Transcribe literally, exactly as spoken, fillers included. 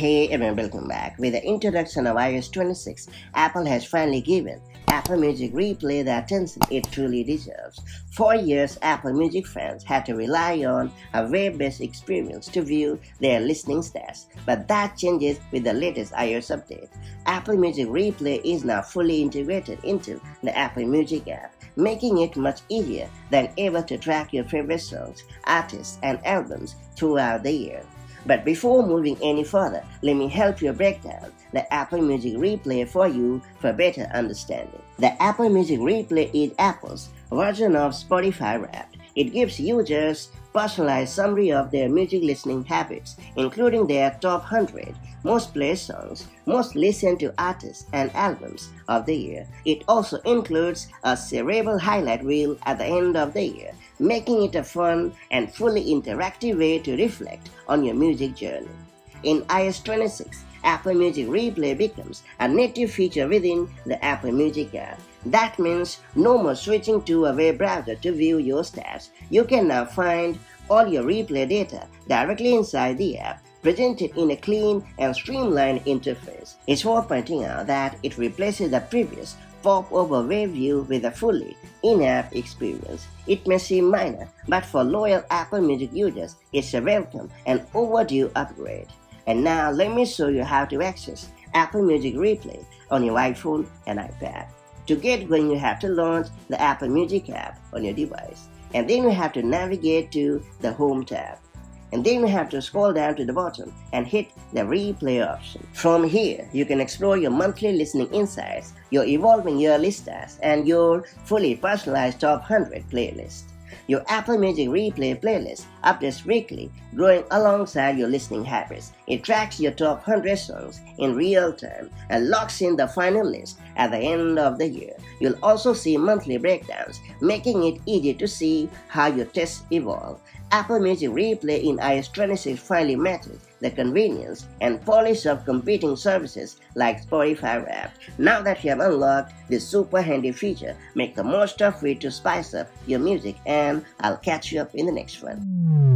Hey everyone, welcome back. With the introduction of i O S twenty-six, Apple has finally given Apple Music Replay the attention it truly deserves. For years, Apple Music fans had to rely on a web-based experience to view their listening stats, but that changes with the latest iOS update. Apple Music Replay is now fully integrated into the Apple Music app, making it much easier than ever to track your favorite songs, artists, and albums throughout the year. But before moving any further, let me help you break down the Apple Music Replay for you for better understanding. The Apple Music Replay is Apple's version of Spotify Wrapped. It gives users personalized summary of their music listening habits, including their top one hundred, most played songs, most listened to artists and albums of the year. It also includes a cerebral highlight reel at the end of the year, making it a fun and fully interactive way to reflect on your music journey. In i O S twenty-six, Apple Music Replay becomes a native feature within the Apple Music app. That means no more switching to a web browser to view your stats. You can now find all your replay data directly inside the app, presented in a clean and streamlined interface. It's worth pointing out that it replaces the previous pop-over web view with a fully in-app experience. It may seem minor, but for loyal Apple Music users, it's a welcome and overdue upgrade. And now let me show you how to access Apple Music Replay on your iPhone and iPad. To get going, you have to launch the Apple Music app on your device, and then you have to navigate to the Home tab, and then you have to scroll down to the bottom and hit the Replay option. From here, you can explore your monthly listening insights, your evolving yearly stats, and your fully personalized top one hundred playlist. Your Apple Music Replay playlist updates weekly, growing alongside your listening habits. It tracks your top one hundred songs in real time and locks in the final list at the end of the year. You'll also see monthly breakdowns, making it easy to see how your tastes evolve. Apple Music Replay in i O S twenty-six finally matches the convenience and polish of competing services like Spotify Wrapped. Now that you have unlocked this super handy feature, make the most of it to spice up your music, and I'll catch you up in the next one.